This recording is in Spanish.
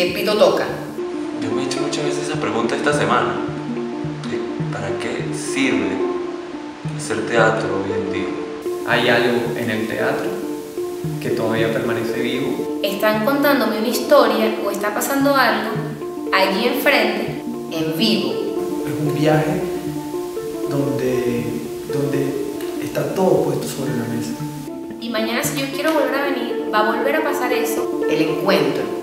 que el pito toca. Yo me he hecho muchas veces esa pregunta esta semana. ¿Para qué sirve hacer teatro hoy en día? ¿Hay algo en el teatro que todavía permanece vivo? Están contándome una historia o está pasando algo allí enfrente, en vivo. Es un viaje donde está todo puesto sobre la mesa. Y mañana, si yo quiero volver a venir, va a volver a pasar eso, el encuentro.